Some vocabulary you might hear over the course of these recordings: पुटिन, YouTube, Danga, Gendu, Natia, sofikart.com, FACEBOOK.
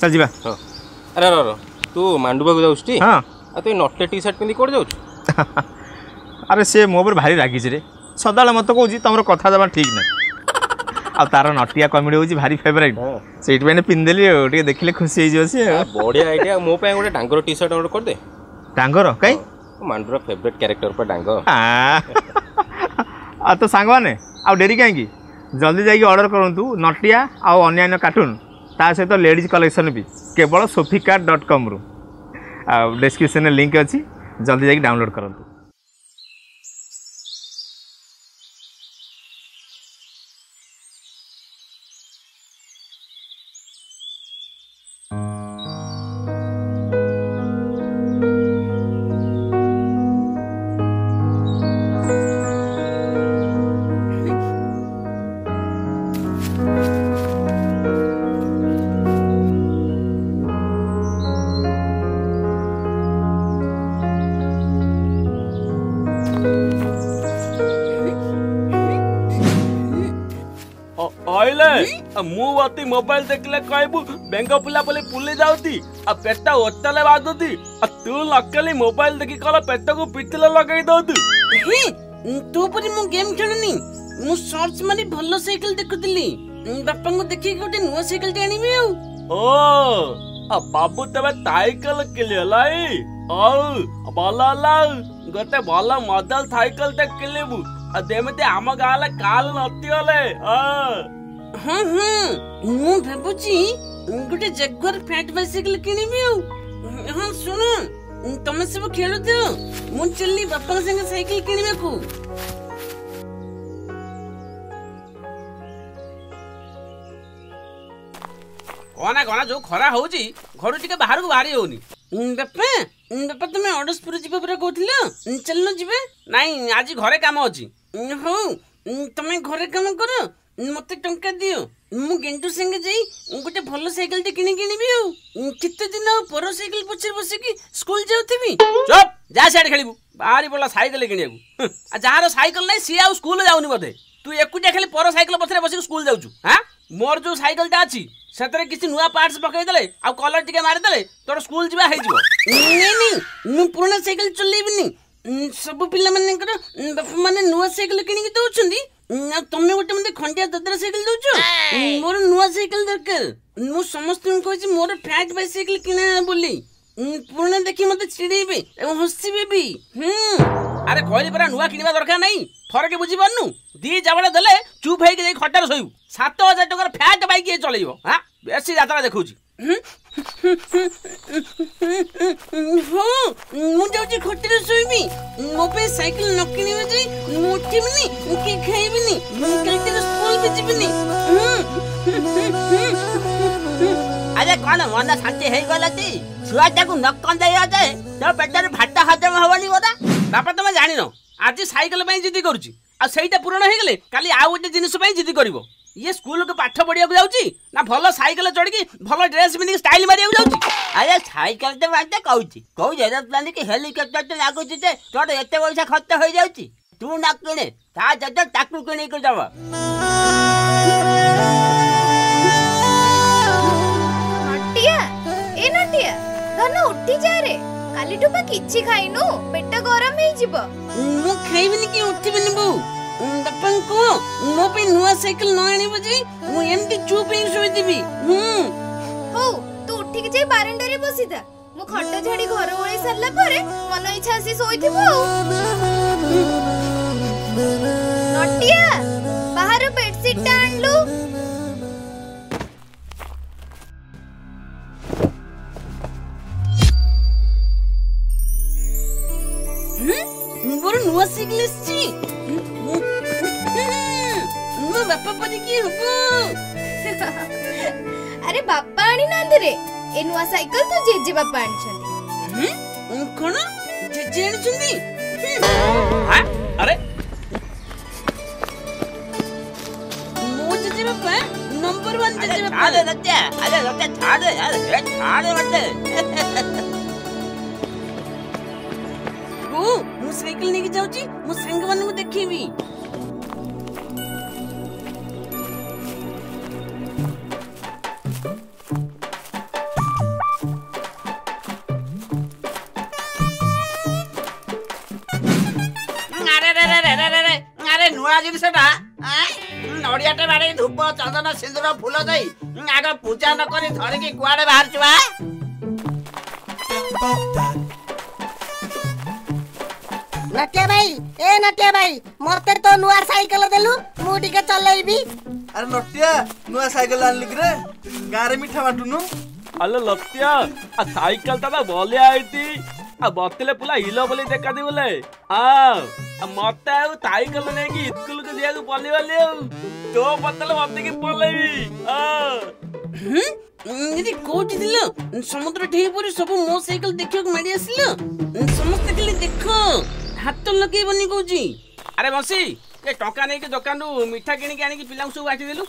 चल जीवा। अरे रो तू मांडुबा को जाऊस टी? हां तू नटे टी शर्ट पिंदी कोड जाऊस? अरे से मो ऊपर भारी रागी रे सदाले मत कहू तुम कथा दबा ठीक ना आ तार नटिया कॉमेडी होची भारी फेवरेट सेट पे ने पिन देली टी देखिले खुशी होई जसी। बढ़िया आईडिया मो पे गोटे डांगर टी शर्ट ऑर्डर कर दे। डांगर काई मांडुरा फेवरेट कैरेक्टर पर डांगर। आ तो सांग माने आ डेरी काई की जल्दी जाई ऑर्डर करंतु नटिया आ अन्य कार्टून ता सहित लेडीज कलेक्शन भी केवल sofikart.com रु डिस्क्रिप्शन में लिंक अच्छी जल्दी जाके डाउनलोड करंतु। मुती मोबाइल देखले कहबू बेंग पुला बोले पुले जाउती आ पेट ओतले बादती आ तू लकली मोबाइल देखि कल पेट को पितले लगाई दउती। तू पुरी मु गेम खेलुनी मु सर्च मारी भलो साइकिल देखुतली बापा को देखि गोटे नुवा साइकिल आनिबे। ओ आ बाबू तबे साइकिल के ललाई औ बाला ला गते बाला मॉडल साइकिल ते किलेबू आ देमते हम गाला काल नति होले। हां हां मु भेबुची गुटे जग्गर फैट बाइसिकल किनिबी। हां सुन तमे सब खेलु दे मु चलली बापा संगे साइकिल किनिबे को। कोना कोना जो खरा होउची घरु टिके बाहर को बाहरी होनी। बापा बापा तमे अडसपुर जिबे पुरा कहथिला चलनो जिबे नाही आज घरे काम होची। हो तमे घरे काम करो मत टंका दियो मु गेंडू संगे जाई गोटे भलो साइकिल ते किनी किनी बियो कित्ते दिन पर साइकिल पछर बसे की स्कूल जाउथिबी। चुप जा साइड खेलिबू बारी बोला साइकिल किनियाकू आ जहार साइकिल नै सिया स्कूल जाउनी बदे तू एकुटिया खाली पर साइकिल पछर बसे स्कूल जाउचू। हां मोर जो साइकिल ता अछि सेतरे किसी नुवा पार्ट्स पकई देले आ कलर टिके मारि देले तोर स्कूल जिबा हे जिवो। नै नै मु पुराना साइकिल चलेबिनी सब पिल्ला माने कर बाप माने नुवा साइकिल किनी के दउछंदी तुम गोटे मत खंडिया ददरा साइकिल दउछ मोर नुवा साइकिल दरकार मु समस्त कहछि मोर फैट बाइसिकल किना बोली पुराना देखि मत चिड़ेबे ए हसिबे भी। अरे कहली परा नुवा किनिबा दरकार नै फरक बुझी बन्नु दी जावडा देले चुप होई के जाई खटार सोइउ 7000 टकर फैट बाइक ए चलइबो। हां बेसी यात्रा देखौछि मु जाउछि खटार सोइबी मो पे साइकिल न किनिबे जाई मुठी मिनी के खाइबिनी कल तेरे स्कूल भी जिबिनी। अरे कोन मन शांति हे गलाती छुआ ताकू न कंदाई आ जाए तो पेटर भाटा हजम होवली बडा बापा तमे जानि न आज साइकिल पई जिद्दी करूची आ सेटा पूर्ण हे गेले काली आ ओटे जिनिस पई जिद्दी करबो। ये स्कूल के पाठ पढ़िया को जाउची ना भलो साइकिल चढ़ के भलो ड्रेस पिनि स्टाइल मारिया को जाउची। अरे साइकिल ते बाटा कहउची कहउ जेदा प्लान के हेलीकॉप्टर ते लागो जिते तोड़ एते पैसा खर्च होई जाउची तू ना किने ता जद ताकू किने को जावा। नटिया ए नटिया धन उठी जा रे काली टुपा किछि खाइनु पेट गरम हे जिवो मु खाइबिनि कि उठिबिनि बु दपन को मो पे नुवा साइकिल न आनी बजी मु एमटी चुप हे सोई दिबि। हो तू उठी के जे बारंडा रे बसिदा मु खट झाड़ी घर ओळी सरला परे मन इच्छा से सोइथिबो। नटिया बाहर बेडशीट टाण लू मोर नुवा साइकिल छी मो बापा परी की हबो। अरे बापा आनी नंद रे ए नुवा साइकिल तो जेजे बापा आनी छथि। कोन जेजे आनी छथि? हां अरे मो जेजे बापा नंबर 1 जेजे बापा। अरे नत्या छाड़ यार छाड़ मत ओ मु साइकिल लेके जाउची मु संग मन को देखिबी। जिनटा नड़ियाटे बाड़े धूप चंदन सिंदूर फूल आग पूजा नक धरिकी कुआड़े बाहर नटिया भाई मते तो नुआ साइकल देलु मु टिके चलेबी। अरे नटिया नुआ साइकल आनली रे गारे मिठा बाटुनु। अरे नटिया आ साइकल ता बोले आईती आ बतले पुला हिलो बोली देखा दे बोले हां मते आ साइकल लेकी स्कूल को दिया को बोली वाले तो बतले मते की बोलेबी हां यदि कोठी दिलो समुद्र ढेई पुरी सब मो साइकल देखियो मेडी आसिलो समस्त के लिए देखो हाथ लगे बनी कोजी। अरे बंसी ए टका नै के दुकान नु मिठा किनी के आनी के पिलाउ सब बाटी देलु।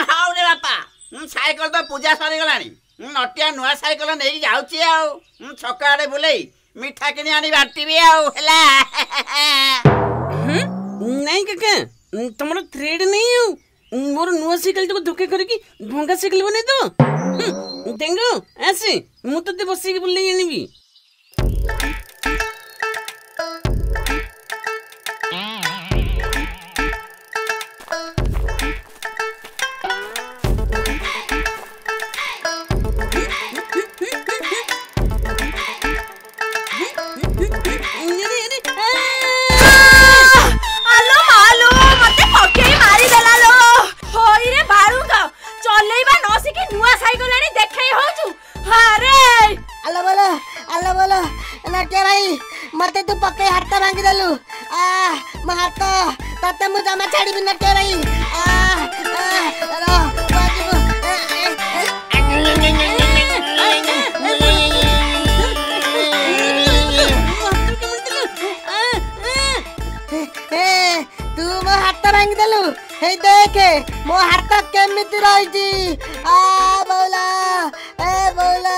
हाउ रे बापा साइकल तो पूजा सरी गलानी नटिया नुआ साइकल नै के जाउची आउ छका आड़े बुलई मिठा किनी आनी बाटीबी आउ हला नै काका तमरो थ्रेड नै आउ मोर नुआ साइकल तो धोके करे की भंगा साइकल बने दो देंगो ऐसे मु तो दे बसी के बुलई आनीबी। मते तू पक्के हाथ भांगी देलु आ म हाथ तते मु जमा छाडी बिना के रही आ अरे बाजू तू म हाथ भांगी देलु हे देख मो हाथ केमिति रही जी आ बोला ए बोला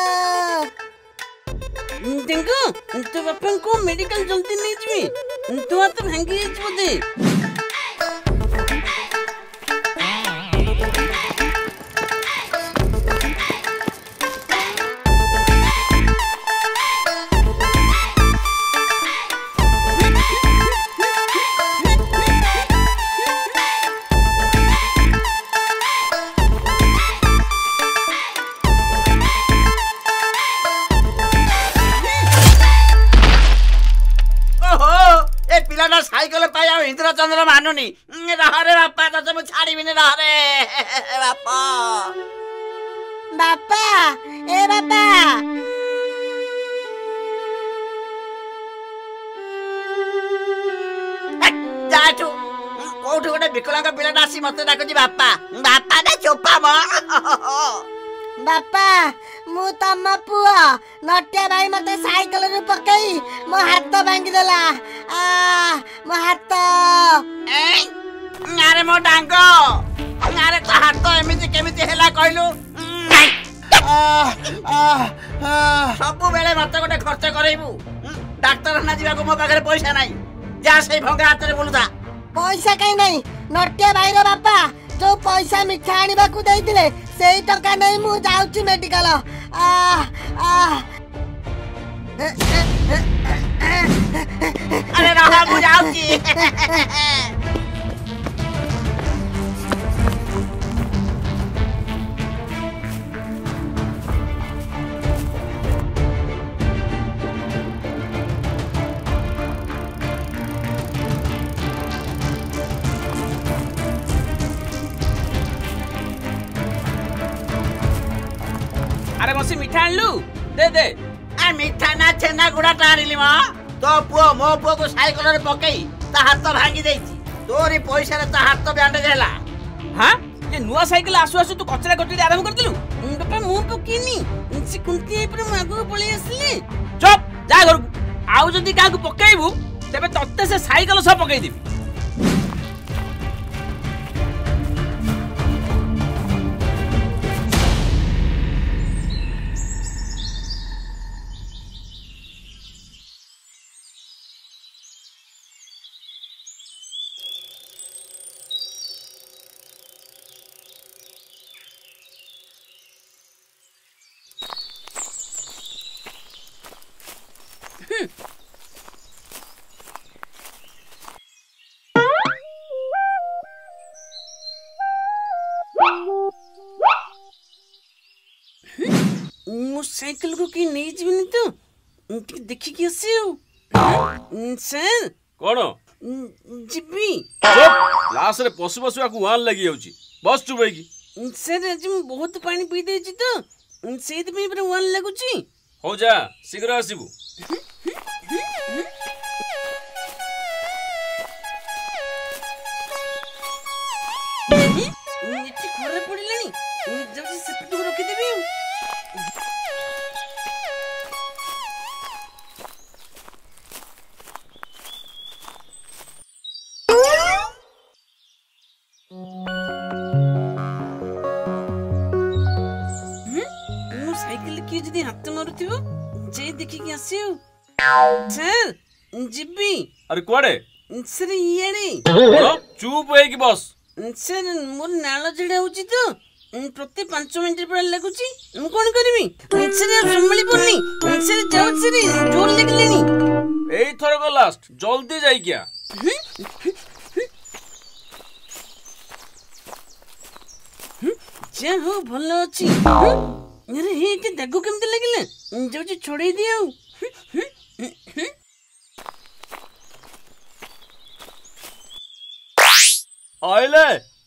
देंगो तो अपन को मेडिकल जल्दी नहीं चाहिए तो हाथ भांगी दे। साइकल पाया इंद्र चंद्र मानुनी रहरे बापा तसे मु छाडी बिने रहरे बापा बापा ए बापा जाटू कोठो गडे बिकलांग पिलाटा आसी मते डाकजी बापा बापा ने चोपा म बापा मु तम पुआ नटिया भाई मते साइकल रे पकई मो हाथ भांगी देला आ मो हाथ ए अरे मो डांगो अरे तो हाथ एमिति केमिति हेला कहलु सब बेले मते गोटे खर्च करइबु डाक्टर ना जीवा को मो पाखरे पैसा नाही जा से भंगा हाथ रे बोलुदा पैसा काई नाही नटिया भाई रो बापा जो पैसा मिठा आनिबा को देइतिले सेही टका नै मु जाउची मेडिकल आ आ अरे राहा मु जाउची मिठा लू दे दे आ मिठा ना छेना गुडा टारिली म तो मो पुओ को साइकल रे पकई ता हाथ भांगी देछि तोरी पैसा रे ता हाथ बैंडेज हैला। हां ये नुवा साइकल आसु आसु तू कचरा कटली आराम कर दिलु बापा मु पकिनी इसी कुंती पर मागो पळी आसली चुप जा घर आउ जदी का को पकईबू तबे तत्ते से साइकल सब पकई देबी। मो साइकिल को की नहीं जीवनी तो टिक देखि के आसियो सर कोन जिबी लास्ट रे पशु पशु आकु वान लागि जाउची बस चुबे की सर आज बहुत पानी पी दे छी तो सेद में पर वान लागुची हो जा शीघ्र आसीबू नीचे खरे पड़ी लेनी जब से पटू रोके देबी सर जिब्बी अरे कोड़े सर येड़ी चुप होई की बॉस सर मोर नालो जडा होची तो प्रति 5 मिनिट पर लागुची हम कोन करबी सर संभली पड़नी सर जाऊ सर जोर लग लेनी एई थोर को लास्ट जल्दी जाई क्या जे हो भलो छी अरे हे के दगो केम त लागले जाऊ जी छोड़ी दियो ओइले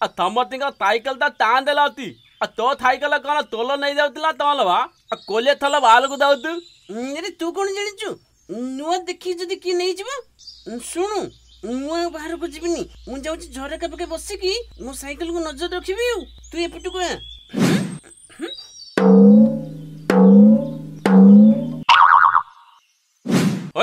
आ थमती का साइकिल ता तान देलाती आ तो साइकिल कोन तोलो नहीं जाउतला तोलवा आ कोले थल बाल को दाउत अरे तू कोन जणी छु नो देखि जदी की नहीं जबो सुनु मु बाहर को जिबनी मु जाउ छी झरका पके बसि की मु साइकिल को नजर रखिबी तू एपटु को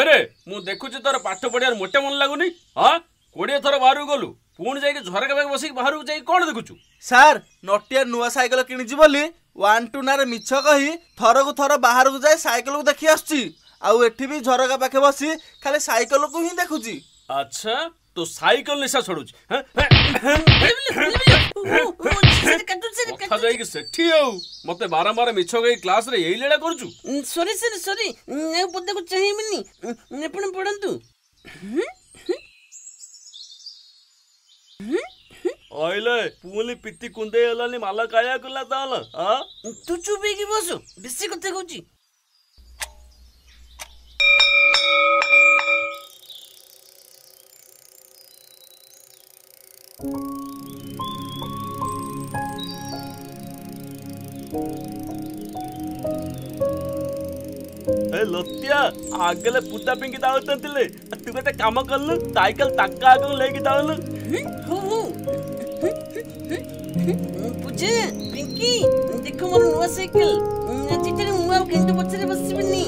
अरे मु देखु छी तोर पाठ पढियार मोटे मन लागुनी हां कोडे थोर बाहर गोलु पुण जाई झरका बैग बसि बाहर जाई कोन देखुछु सर नटिया नुवा साइकिल किनि जी बोली 1 2 नारे मिछ कहि थरो को थरो बाहर को जाई साइकिल को देखि आछी आ एठी भी झरका पाखे बसि खाली साइकिल को ही देखुची अच्छा तो साइकिल निशा छोडुची हां जाई कि सेठी आउ मते बारंबार मिछ गई क्लास रे एई लेडा करछु सॉरी सर सॉरी ने पद को चाहिमिनी ने पण पढंतु ओइले पुली पित्ती कुंदे हलानी माला काया कुला ताल हां तू चुपी की बसु बेसी कते कहूची ए लत्या आगले पुता पिंकी दावतले तू कते काम करलु साइकिल टक्का आगो लेके दावलु पूजे पिंकी देखो मोर नुवा साइकिल चिचरी मुआ किंतु पछरे बसबिनी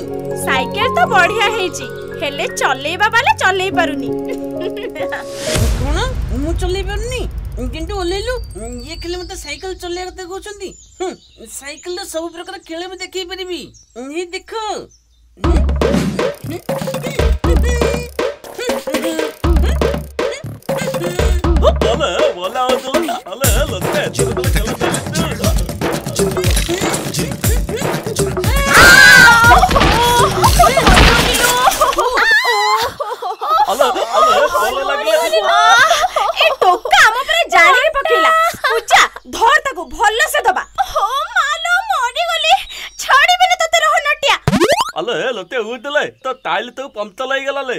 साइकिल तो बढ़िया हेची हेले चलेबा वाले चलेई पारुनी कोन मु चलेई पारुनी किंतु ओलेलु ये खेले मते साइकिल चले करते कहउछंती साइकिल तो सब प्रकार खेले में देखि परबी ये देखो ओला ओला ओला ओला लते ओला ओला लागले ए टोका हम पर जाली पखिला पूजा धर ताको भल्ला से दबा हो मालो मोडी गली छाडी बिने तते रहो नटिया ओला लते उठले तो ताइल तो पंतल होई गेला ले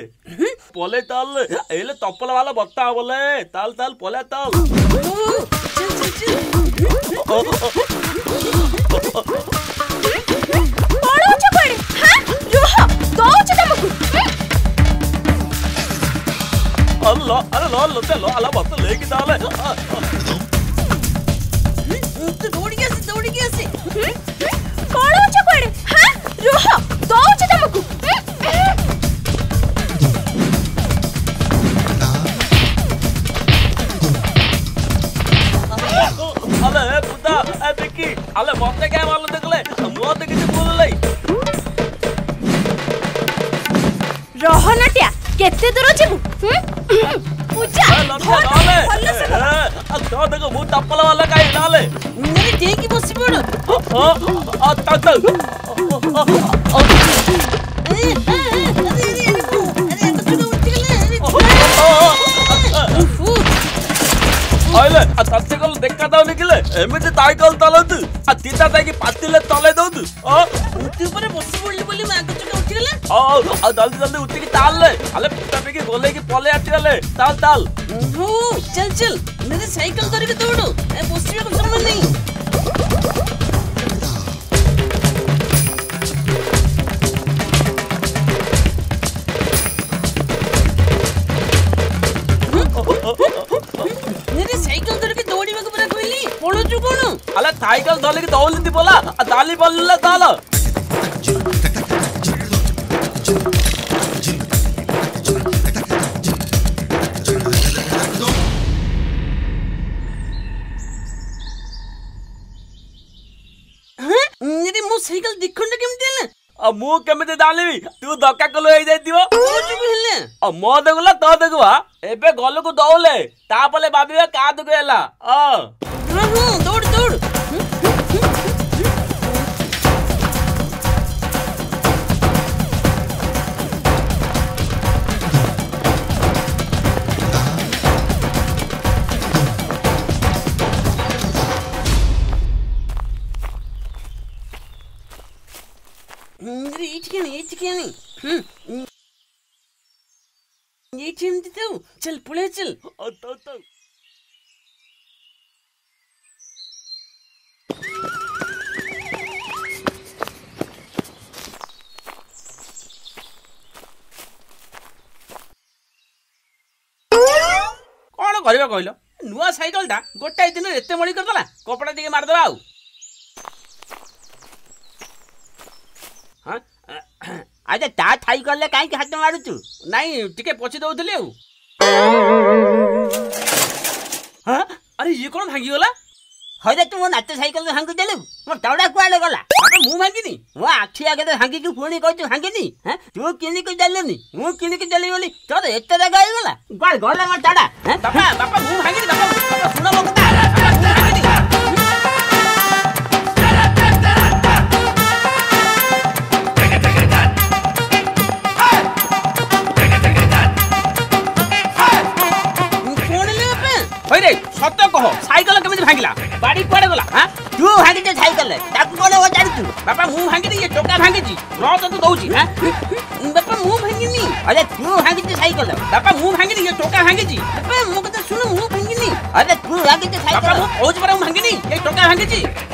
पोले ताल एले तपल वाला बत्ता बोले ताल ताल पोले ताल पड़ो छ पड़े हां यो दो छ तमकु अल्लाह अल्लाह लते लो अल्लाह बत्ता लेके ताले तू दौड़ गया से पड़ो छ पड़े हां यो दो छ तमकु अले मोते काय मारल देखले मोते किती बोललई रोहनटिया केते दूर जेबू पूजा अले अ तो देखो मु तपला वाला काय डाले मेरी टेकी बसी पड़ आ ता ता अरे अ तसे को देखा दाव निकले एमिते ताई कल तलत आ तीता ताई की पातिले तले दो ಹೌದು ಉತ್ತಿಪರೆ ಬಸ್ಸು ಬಳ್ಳಿ ಬಳ್ಳಿ ಮಾಕುಚಕ್ಕೆ ಉತ್ತಿರಲ್ಲ ಹೌದು ಅದಲ್ದಿ ಜಲ್ದಿ ಉತ್ತಿಗೆ ತಾಳ್ಲೆ ಅಲ್ಲ ಪುಟ್ಟಬೇಗೆ ಗೋಲೆಗೆ ಪೊಲೆ ಆತಿರಲ್ಲ ತಾಳ್ ತಾಳ್ ಓ ಚಲ್ ಚಲ್ ನಿನ್ನ ಸೈಕಲ್ ತರಿಗೆ ದೌಡು ಏ ಬಸ್ಸಿಗೆ ಸಂಬಂಧ ಇಲ್ಲ अल टाइगर दाली की दौलिंदी बोला दाली बल्ला दाला मेरी मो साइकिल दिखुंड केमते ले आ मो केमते दालीबी तू धक्का कलो होई जाय दिवो कोचु हेले आ मो दगला तो दगवा एबे गलो को दौले तापले बाबीवा का दगला आ दौड़ दौड़ चल पुले चल कौन कहल नुआ साइकल टा गोटाए दिन एत मड़ी करदेला कपड़ा दिखे मारदे आउ हाँ अच्छा ता थाई कले कहीं हाथ मारुचु नाई टिके पछी दौली हाँ अरे ये कौन भांगी गला हजे तू मो नाते साइकल भांगी देलु मो दौड़ा कुआले गला मु भांगिनी मो आखि आगे भांगी कि पुणी कहू भांगिनी हाँ तू किनी के देलुनी मु किनी के देली बोली तोर एते जगह आई गला गाल गला मो टाडा हां बापा बापा मु भांगिनी बापा सुन मो कथा सत्य कह साइकल केमिति भांगिला बाड़ी पड़े गला हां तू भांगी जे साइकल ताकू कोले ओ जानि तू बापा मु भांगी दे टोका भांगी जी र तो तू दउची हां बापा मु भांगिनी अरे तू भांगी जे साइकल बापा मु भांगी दे टोका भांगी जी बापा मु कथा सुन मु भांगिनी अरे तू भांगी जे साइकल बापा मु ओज पर भांगिनी ए टोका भांगी जी